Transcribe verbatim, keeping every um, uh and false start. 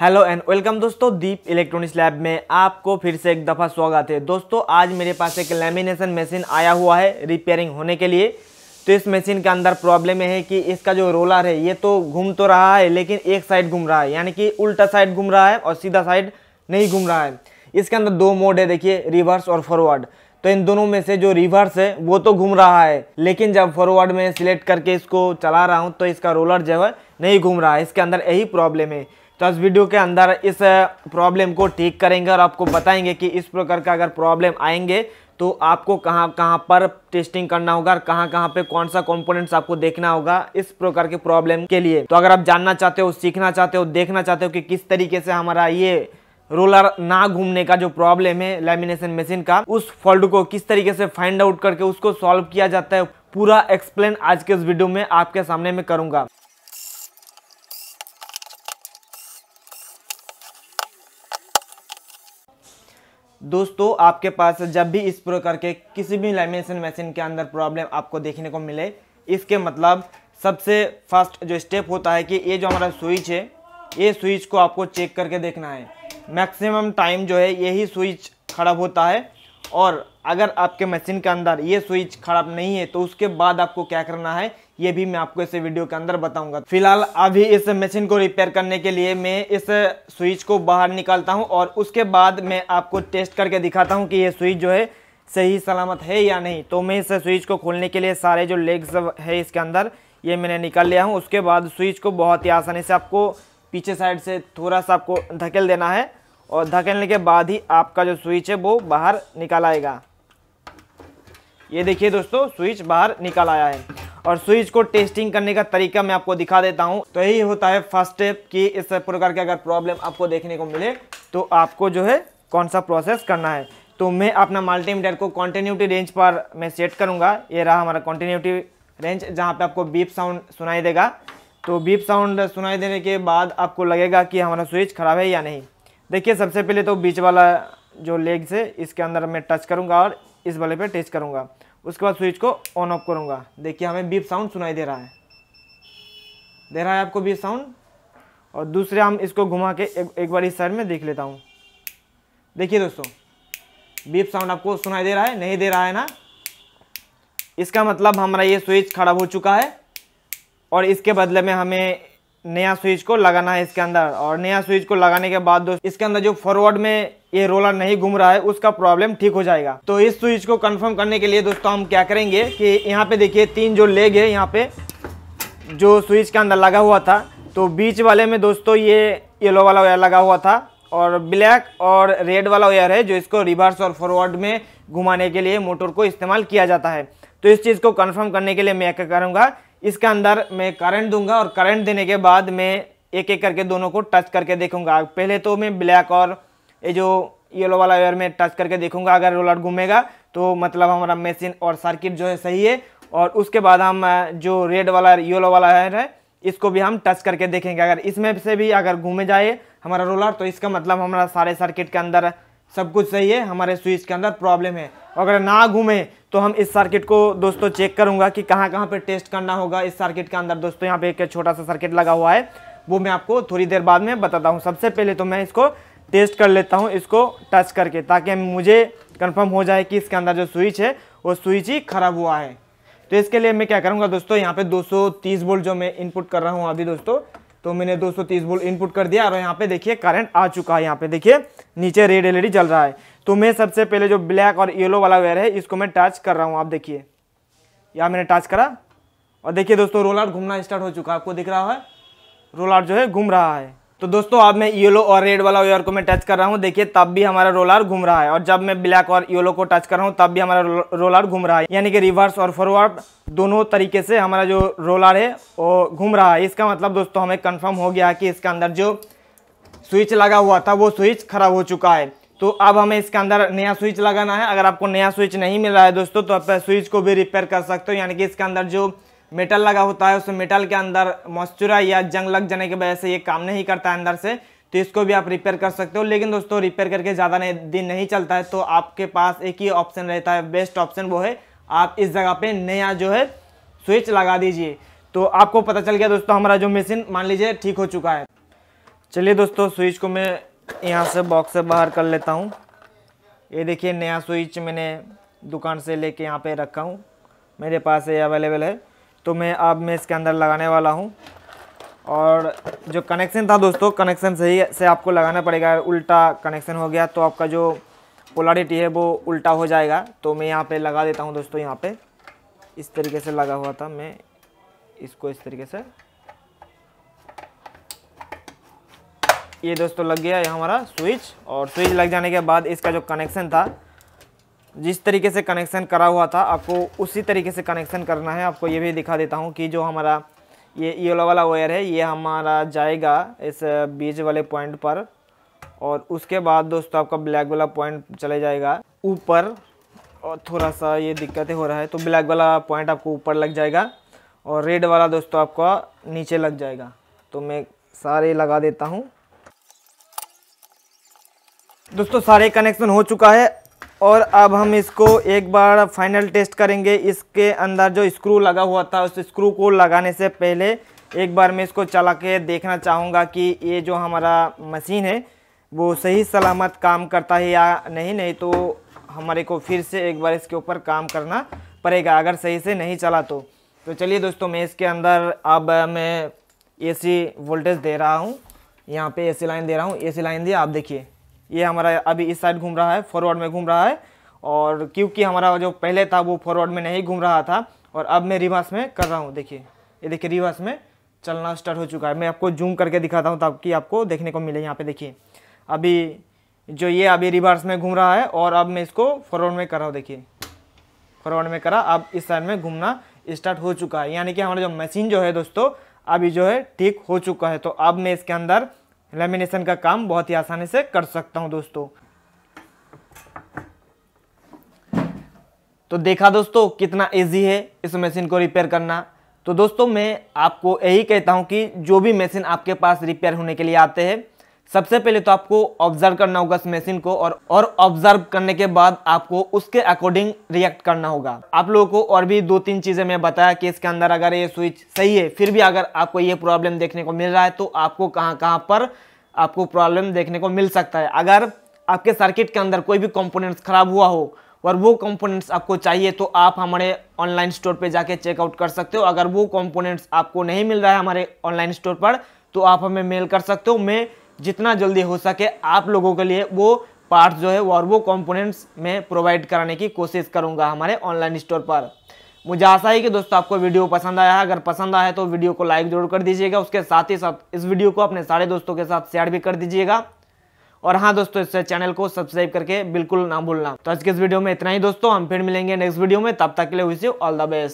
Hello and welcome दोस्तों, दीप electronics lab में आपको फिर से एक दफ़ा स्वागत है। दोस्तों आज मेरे पास एक लैमिनेशन मशीन आया हुआ है रिपेयरिंग होने के लिए। तो इस मशीन के अंदर प्रॉब्लम है कि इसका जो रोलर है ये तो घूम तो रहा है लेकिन एक साइड घूम रहा है, यानी कि उल्टा साइड घूम रहा है और सीधा साइड नहीं घूम रहा है। इसके अंदर दो मोड है, देखिए रिवर्स और फॉरवर्ड। तो इन दोनों में से जो रिवर्स है वो तो घूम रहा है, लेकिन जब फॉरवर्ड में सिलेक्ट करके इसको चला रहा हूँ तो इसका रोलर जो है नहीं घूम रहा है। इसके अंदर यही प्रॉब्लम है। तो इस वीडियो के अंदर इस प्रॉब्लम को ठीक करेंगे और आपको बताएंगे कि इस प्रकार का अगर प्रॉब्लम आएंगे तो आपको कहाँ कहाँ पर टेस्टिंग करना होगा और कहाँ कहाँ पे कौन सा कंपोनेंट्स आपको देखना होगा इस प्रकार के प्रॉब्लम के लिए। तो अगर आप जानना चाहते हो, सीखना चाहते हो, देखना चाहते हो कि किस तरीके से हमारा ये रोलर ना घूमने का जो प्रॉब्लम है लैमिनेशन मशीन का, उस फॉल्ट को किस तरीके से फाइंड आउट करके उसको सॉल्व किया जाता है, पूरा एक्सप्लेन आज के इस वीडियो में आपके सामने मैं करूंगा। दोस्तों आपके पास जब भी इस प्रकार के किसी भी लैमिनेशन मशीन के अंदर प्रॉब्लम आपको देखने को मिले, इसके मतलब सबसे फर्स्ट जो स्टेप होता है कि ये जो हमारा स्विच है, ये स्विच को आपको चेक करके देखना है। मैक्सिमम टाइम जो है यही स्विच खराब होता है, और अगर आपके मशीन के अंदर ये स्विच खराब नहीं है तो उसके बाद आपको क्या करना है ये भी मैं आपको इस वीडियो के अंदर बताऊंगा। फिलहाल अभी इस मशीन को रिपेयर करने के लिए मैं इस स्विच को बाहर निकालता हूं और उसके बाद मैं आपको टेस्ट करके दिखाता हूं कि ये स्विच जो है सही सलामत है या नहीं। तो मैं इस स्विच को खोलने के लिए सारे जो लेग्स है इसके अंदर ये मैंने निकाल लिया हूँ। उसके बाद स्विच को बहुत ही आसानी से आपको पीछे साइड से थोड़ा सा आपको धकेल देना है और धकेलने के बाद ही आपका जो स्विच है वो बाहर निकल आएगा। ये देखिए दोस्तों, स्विच बाहर निकल आया है। और स्विच को टेस्टिंग करने का तरीका मैं आपको दिखा देता हूं। तो यही होता है फर्स्ट स्टेप कि इस प्रकार के अगर प्रॉब्लम आपको देखने को मिले तो आपको जो है कौन सा प्रोसेस करना है। तो मैं अपना मल्टीमीटर को कॉन्टिन्यूटी रेंज पर मैं सेट करूँगा। ये रहा हमारा कॉन्टिन्यूटी रेंज, जहाँ पर आपको बीप साउंड सुनाई देगा। तो बीप साउंड सुनाई देने के बाद आपको लगेगा कि हमारा स्विच खराब है या नहीं। देखिए सबसे पहले तो बीच वाला जो लेग से इसके अंदर मैं टच करूंगा और इस वाले पे टच करूंगा। उसके बाद स्विच को ऑन ऑफ करूंगा। देखिए हमें बीप साउंड सुनाई दे रहा है दे रहा है आपको बीप साउंड। और दूसरे हम इसको घुमा के एक, एक बार इस साइड में देख लेता हूँ। देखिए दोस्तों बीप साउंड आपको सुनाई दे रहा है, नहीं दे रहा है ना। इसका मतलब हमारा ये स्विच खराब हो चुका है और इसके बदले में हमें नया स्विच को लगाना है इसके अंदर। और नया स्विच को लगाने के बाद दोस्तों इसके अंदर जो फॉरवर्ड में ये रोलर नहीं घूम रहा है उसका प्रॉब्लम ठीक हो जाएगा। तो इस स्विच को कंफर्म करने के लिए दोस्तों हम क्या करेंगे कि यहाँ पे देखिए तीन जो लेग है यहाँ पे जो स्विच के अंदर लगा हुआ था, तो बीच वाले में दोस्तों ये येलो वाला वायर लगा हुआ था और ब्लैक और रेड वाला वायर है जो इसको रिवर्स और फॉरवर्ड में घुमाने के लिए मोटर को इस्तेमाल किया जाता है। तो इस चीज़ को कन्फर्म करने के लिए मैं क्या करूँगा, इसके अंदर मैं करंट दूंगा और करंट देने के बाद मैं एक एक करके दोनों को टच करके देखूंगा। पहले तो मैं ब्लैक और ये जो येलो वाला वायर में टच करके देखूंगा। अगर रोलर घूमेगा तो मतलब हमारा मशीन और सर्किट जो है सही है, और उसके बाद हम जो रेड वाला येलो वाला वायर है इसको भी हम टच करके देखेंगे। अगर इसमें से भी अगर घूमे जाए हमारा रोलर तो इसका मतलब हमारा सारे सर्किट के अंदर सब कुछ सही है, हमारे स्विच के अंदर प्रॉब्लम है। अगर ना घूमे तो हम इस सर्किट को दोस्तों चेक करूंगा कि कहां कहां पे टेस्ट करना होगा। इस सर्किट के अंदर दोस्तों यहां पे एक छोटा सा सर्किट लगा हुआ है, वो मैं आपको थोड़ी देर बाद में बताता हूं। सबसे पहले तो मैं इसको टेस्ट कर लेता हूं इसको टच करके, ताकि मुझे कन्फर्म हो जाए कि इसके अंदर जो स्विच है वो स्विच ही खराब हुआ है। तो इसके लिए मैं क्या करूँगा दोस्तों, यहाँ पर दो सौ तीस वोल्ट जो मैं इनपुट कर रहा हूँ अभी दोस्तों, तो मैंने दो सौ तीस वोल्ट इनपुट कर दिया। और यहाँ पे देखिए करंट आ चुका है, यहाँ पे देखिए नीचे रेड एलईडी जल रहा है। तो मैं सबसे पहले जो ब्लैक और येलो वाला वायर है इसको मैं टच कर रहा हूँ। आप देखिए यहाँ मैंने टच करा और देखिए दोस्तों रोलर घूमना स्टार्ट हो चुका है। आपको दिख रहा है रोलर जो है घूम रहा है। तो दोस्तों अब मैं येलो और रेड वाला वायर को मैं टच कर रहा हूँ, देखिए तब भी हमारा रोलर घूम रहा है। और जब मैं ब्लैक और येलो को टच कर रहा हूँ तब भी हमारा रोलर घूम रहा है, यानी कि रिवर्स और फॉरवर्ड दोनों तरीके से हमारा जो रोलर है वो घूम रहा है। इसका मतलब दोस्तों हमें कंफर्म हो गया कि इसके अंदर जो स्विच लगा हुआ था वो स्विच खराब हो चुका है। तो अब हमें इसके अंदर नया स्विच लगाना है। अगर आपको नया स्विच नहीं मिल रहा है दोस्तों तो आप स्विच को भी रिपेयर कर सकते हो, यानी कि इसके अंदर जो मेटल लगा होता है उस मेटल के अंदर मॉइस्चरा या जंग लग जाने की वजह से ये काम नहीं करता है अंदर से, तो इसको भी आप रिपेयर कर सकते हो। लेकिन दोस्तों रिपेयर करके ज़्यादा दिन नहीं चलता है, तो आपके पास एक ही ऑप्शन रहता है, बेस्ट ऑप्शन वो है आप इस जगह पे नया जो है स्विच लगा दीजिए। तो आपको पता चल गया दोस्तों हमारा जो मशीन मान लीजिए ठीक हो चुका है। चलिए दोस्तों, स्विच को मैं यहाँ से बॉक्स से बाहर कर लेता हूँ। ये देखिए नया स्विच मैंने दुकान से लेके यहाँ पे रखा हूँ, मेरे पास ये अवेलेबल है। तो मैं अब मैं इसके अंदर लगाने वाला हूँ। और जो कनेक्शन था दोस्तों, कनेक्शन सही से आपको लगाना पड़ेगा। उल्टा कनेक्शन हो गया तो आपका जो पोलैरिटी है वो उल्टा हो जाएगा। तो मैं यहाँ पे लगा देता हूँ दोस्तों। यहाँ पे इस तरीके से लगा हुआ था, मैं इसको इस तरीके से, ये दोस्तों लग गया ये हमारा स्विच। और स्विच लग जाने के बाद इसका जो कनेक्शन था, जिस तरीके से कनेक्शन करा हुआ था आपको उसी तरीके से कनेक्शन करना है। आपको ये भी दिखा देता हूँ कि जो हमारा ये येलो वाला वायर है ये हमारा जाएगा इस बीच वाले पॉइंट पर, और उसके बाद दोस्तों आपका ब्लैक वाला पॉइंट चले जाएगा ऊपर। और थोड़ा सा ये दिक्कतें हो रहा है तो ब्लैक वाला पॉइंट आपको ऊपर लग जाएगा और रेड वाला दोस्तों आपका नीचे लग जाएगा। तो मैं सारे लगा देता हूँ। दोस्तों सारे कनेक्शन हो चुका है और अब हम इसको एक बार फाइनल टेस्ट करेंगे। इसके अंदर जो स्क्रू लगा हुआ था उस स्क्रू को लगाने से पहले एक बार मैं इसको चला के देखना चाहूँगा कि ये जो हमारा मशीन है वो सही सलामत काम करता है या नहीं। नहीं तो हमारे को फिर से एक बार इसके ऊपर काम करना पड़ेगा अगर सही से नहीं चला तो। तो चलिए दोस्तों, मैं इसके अंदर अब मैं ए सी वोल्टेज दे रहा हूँ। यहाँ पर ए सी लाइन दे रहा हूँ, ए सी लाइन दिया। आप देखिए ये हमारा अभी इस साइड घूम रहा है, फॉरवर्ड में घूम रहा है। और क्योंकि हमारा जो पहले था वो फॉरवर्ड में नहीं घूम रहा था और अब मैं रिवर्स में कर रहा हूँ। देखिए ये देखिए रिवर्स में चलना स्टार्ट हो चुका है। मैं आपको जूम करके दिखाता हूँ ताकि आपको देखने को मिले। यहाँ पे देखिए अभी जो ये अभी रिवर्स में घूम रहा है और अब मैं इसको फॉरवर्ड में कर रहा हूँ। देखिए फॉरवर्ड में करा, अब इस साइड में घूमना स्टार्ट हो चुका है। यानी कि हमारा जो मशीन जो है दोस्तों अभी जो है ठीक हो चुका है। तो अब मैं इसके अंदर लैमिनेशन का काम बहुत ही आसानी से कर सकता हूं दोस्तों। तो देखा दोस्तों कितना इजी है इस मशीन को रिपेयर करना। तो दोस्तों मैं आपको यही कहता हूं कि जो भी मशीन आपके पास रिपेयर होने के लिए आते हैं, सबसे पहले तो आपको ऑब्जर्व करना होगा उस मशीन को, और और ऑब्जर्व करने के बाद आपको उसके अकॉर्डिंग रिएक्ट करना होगा। आप लोगों को और भी दो तीन चीज़ें मैं बताया कि इसके अंदर अगर ये स्विच सही है फिर भी अगर आपको ये प्रॉब्लम देखने को मिल रहा है तो आपको कहाँ कहाँ पर आपको प्रॉब्लम देखने को मिल सकता है। अगर आपके सर्किट के अंदर कोई भी कॉम्पोनेंट्स खराब हुआ हो और वो कॉम्पोनेंट्स आपको चाहिए तो आप हमारे ऑनलाइन स्टोर पर जाके चेकआउट कर सकते हो। अगर वो कॉम्पोनेंट्स आपको नहीं मिल रहा है हमारे ऑनलाइन स्टोर पर तो आप हमें मेल कर सकते हो। मैं जितना जल्दी हो सके आप लोगों के लिए वो पार्ट्स जो है और वो कंपोनेंट्स मैं प्रोवाइड कराने की कोशिश करूंगा हमारे ऑनलाइन स्टोर पर। मुझे आशा है कि दोस्तों आपको वीडियो पसंद आया है। अगर पसंद आया तो वीडियो को लाइक जरूर कर दीजिएगा, उसके साथ ही साथ इस वीडियो को अपने सारे दोस्तों के साथ शेयर भी कर दीजिएगा। और हाँ दोस्तों, इस चैनल को सब्सक्राइब करके बिल्कुल ना भूलना। तो आज के इस वीडियो में इतना ही दोस्तों, हम फिर मिलेंगे नेक्स्ट वीडियो में। तब तक के लिए wish you all the best.